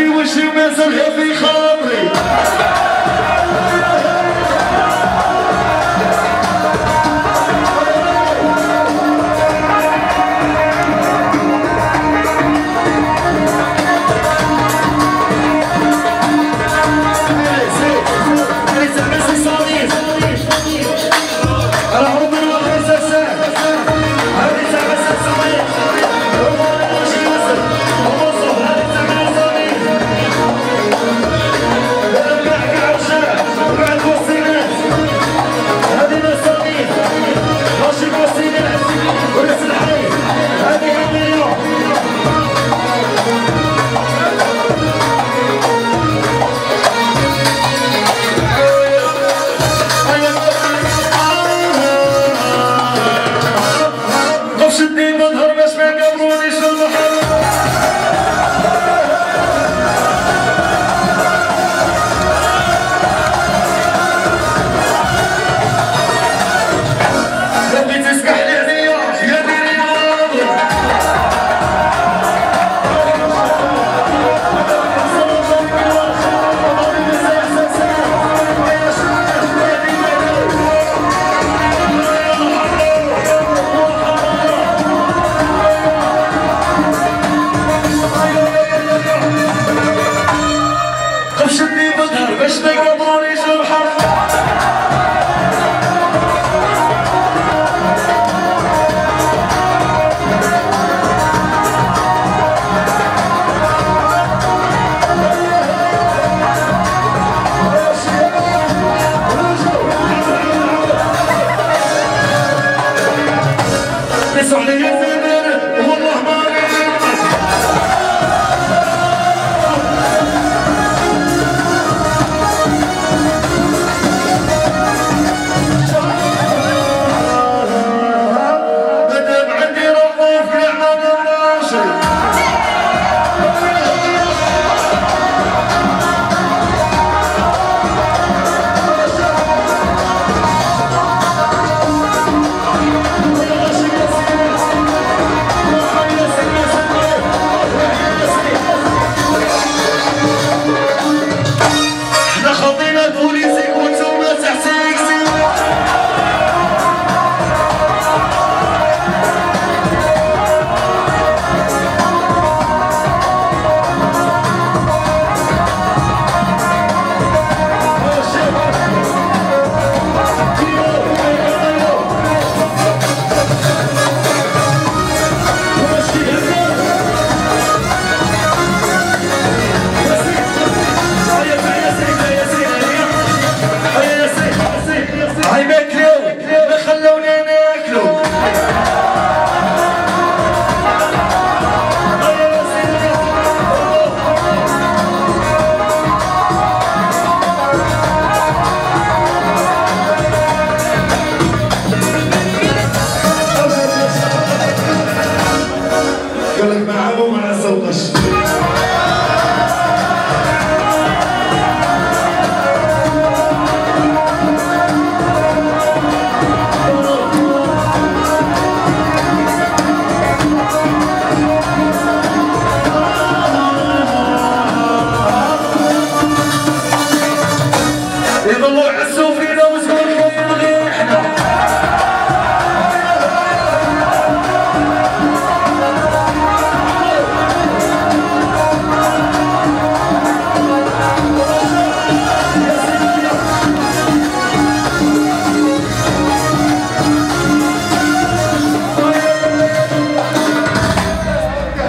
حبي وشي مازال غبي خاطري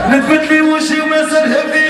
نثبت لي وجهي ومازال هبي.